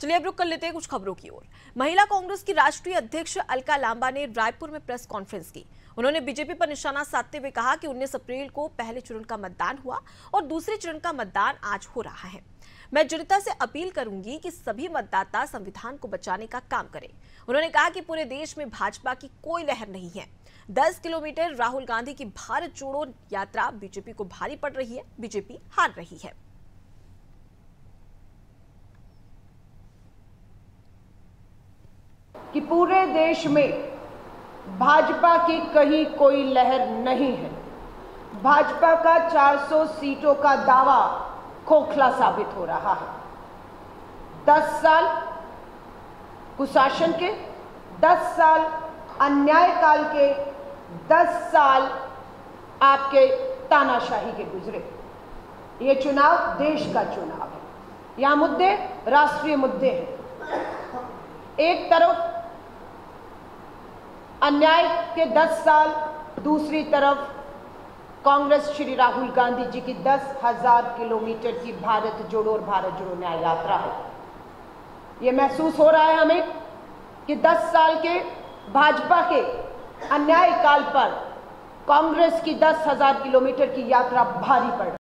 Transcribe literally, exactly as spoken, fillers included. चलिए अब रुक कर लेते हैं कुछ खबरों की ओर। महिला कांग्रेस की राष्ट्रीय अध्यक्ष अलका लांबा ने रायपुर में प्रेस कॉन्फ्रेंस की। उन्होंने बीजेपी पर निशाना साधते हुए कहा कि उन्नीस अप्रैल को पहले चरण का मतदान हुआ और दूसरे चरण का मतदान आज हो रहा है। मैं जनता से अपील करूंगी कि सभी मतदाता संविधान को बचाने का काम करें। उन्होंने कहा कि पूरे देश में भाजपा की कोई लहर नहीं है। दस किलोमीटर राहुल गांधी की भारत जोड़ो यात्रा बीजेपी को भारी पड़ रही है। बीजेपी हार रही है। कि पूरे देश में भाजपा की कहीं कोई लहर नहीं है। भाजपा का चार सौ सीटों का दावा खोखला साबित हो रहा है। दस साल कुशासन के, दस साल अन्याय काल के, दस साल आपके तानाशाही के गुजरे। ये चुनाव देश का चुनाव है। यह मुद्दे राष्ट्रीय मुद्दे हैं। एक तरफ अन्याय के दस साल, दूसरी तरफ कांग्रेस श्री राहुल गांधी जी की दस हजार किलोमीटर की भारत जोड़ो और भारत जोड़ो न्याय यात्रा है। ये महसूस हो रहा है हमें कि दस साल के भाजपा के अन्याय काल पर कांग्रेस की दस हजार किलोमीटर की यात्रा भारी पड़ रही है।